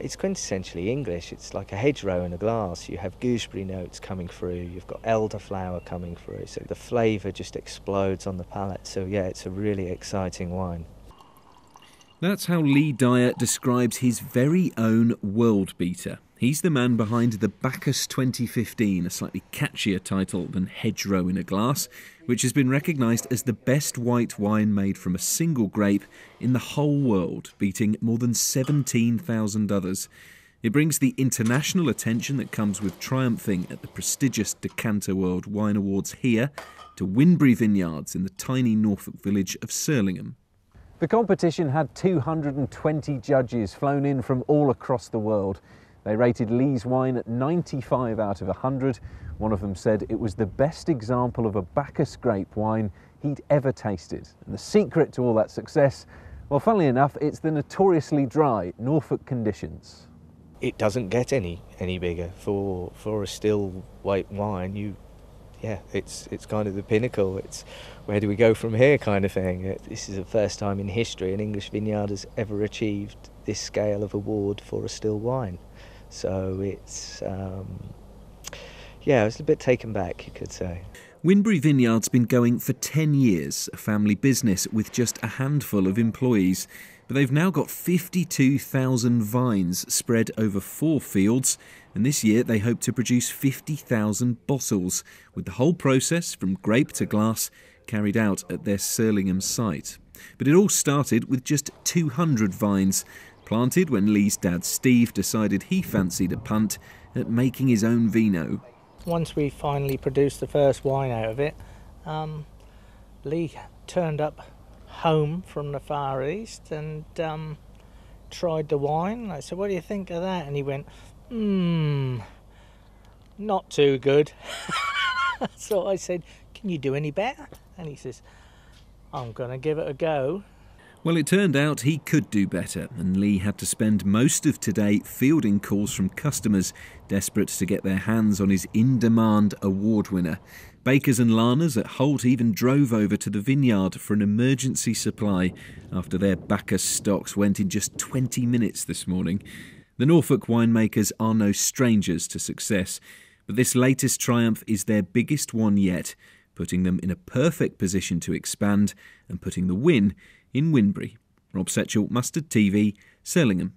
It's quintessentially English. It's like a hedgerow in a glass. You have gooseberry notes coming through, you've got elderflower coming through, so the flavour just explodes on the palate. So yeah, it's a really exciting wine. That's how Lee Dyer describes his very own world beater. He's the man behind the Bacchus 2015, a slightly catchier title than Hedgerow in a Glass, which has been recognised as the best white wine made from a single grape in the whole world, beating more than 17,000 others. It brings the international attention that comes with triumphing at the prestigious Decanter World Wine Awards here to Winbirri Vineyards in the tiny Norfolk village of Surlingham. The competition had 220 judges flown in from all across the world. They rated Lee's wine at 95 out of 100. One of them said it was the best example of a Bacchus grape wine he'd ever tasted. And the secret to all that success, well, funnily enough, it's the notoriously dry Norfolk conditions. It doesn't get any bigger. For a still white wine, it's kind of the pinnacle. It's where do we go from here kind of thing. This is the first time in history an English vineyard has ever achieved this scale of award for a still wine. So it's, I was a bit taken back, you could say. Winbirri Vineyard's been going for 10 years, a family business with just a handful of employees. But they've now got 52,000 vines spread over 4 fields, and this year they hope to produce 50,000 bottles, with the whole process from grape to glass carried out at their Surlingham site. But it all started with just 200 vines, planted when Lee's dad Steve decided he fancied a punt at making his own vino. Once we finally produced the first wine out of it, Lee turned up home from the Far East and tried the wine. I said, "What do you think of that?" And he went, "Not too good." So I said, "Can you do any better?" And he says, "I'm gonna give it a go." Well, it turned out he could do better, and Lee had to spend most of today fielding calls from customers desperate to get their hands on his in-demand award winner. Bakers and Larners at Holt even drove over to the vineyard for an emergency supply after their Bacchus stocks went in just 20 minutes this morning. The Norfolk winemakers are no strangers to success, but this latest triumph is their biggest one yet, putting them in a perfect position to expand and putting the win in Winbirri. Rob Setchell, Mustard TV, Surlingham.